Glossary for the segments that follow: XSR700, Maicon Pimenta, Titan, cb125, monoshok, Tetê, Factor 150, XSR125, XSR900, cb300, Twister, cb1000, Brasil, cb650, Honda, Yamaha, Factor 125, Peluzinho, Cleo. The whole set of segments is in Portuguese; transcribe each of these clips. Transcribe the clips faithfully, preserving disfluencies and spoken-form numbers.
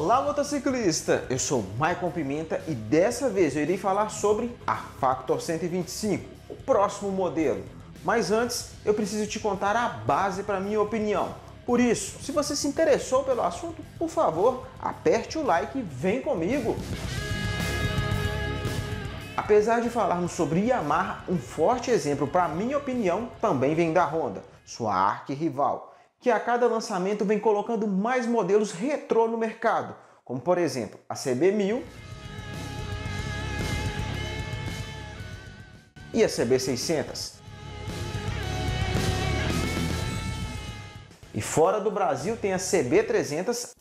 Olá, motociclista! Eu sou Maicon Pimenta e dessa vez eu irei falar sobre a Factor cento e vinte e cinco, o próximo modelo. Mas antes, eu preciso te contar a base para minha opinião. Por isso, se você se interessou pelo assunto, por favor, aperte o like e vem comigo! Apesar de falarmos sobre Yamaha, um forte exemplo para minha opinião também vem da Honda, sua arqui-rival, que a cada lançamento vem colocando mais modelos retrô no mercado, como por exemplo a C B mil e a C B seiscentos. E fora do Brasil tem a C B trezentos,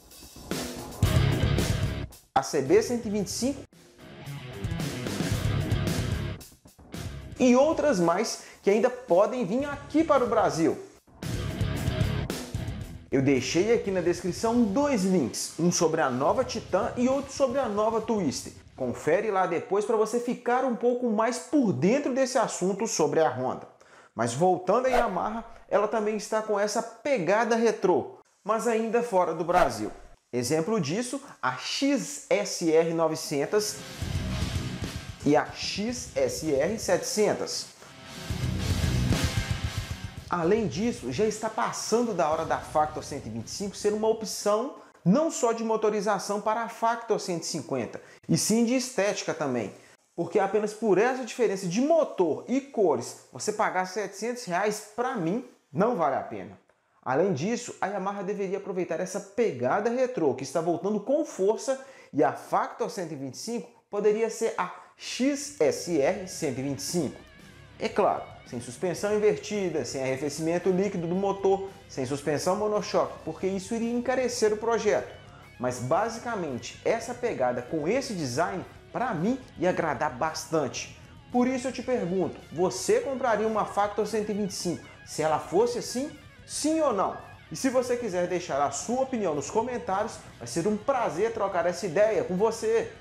a C B cento e vinte e cinco e outras mais que ainda podem vir aqui para o Brasil. Eu deixei aqui na descrição dois links, um sobre a nova Titan e outro sobre a nova Twister. Confere lá depois para você ficar um pouco mais por dentro desse assunto sobre a Honda. Mas voltando à Yamaha, ela também está com essa pegada retrô, mas ainda fora do Brasil. Exemplo disso, a X S R novecentos e a X S R setecentos. Além disso, já está passando da hora da Factor cento e vinte e cinco ser uma opção não só de motorização para a Factor cento e cinquenta, e sim de estética também. Porque apenas por essa diferença de motor e cores, você pagar setecentos reais, para mim, não vale a pena. Além disso, a Yamaha deveria aproveitar essa pegada retrô que está voltando com força, e a Factor cento e vinte e cinco poderia ser a X S R cento e vinte e cinco. É claro, sem suspensão invertida, sem arrefecimento líquido do motor, sem suspensão monochoque, porque isso iria encarecer o projeto. Mas basicamente, essa pegada com esse design, para mim, ia agradar bastante. Por isso eu te pergunto, você compraria uma Factor cento e vinte e cinco se ela fosse assim? Sim ou não? E se você quiser deixar a sua opinião nos comentários, vai ser um prazer trocar essa ideia com você!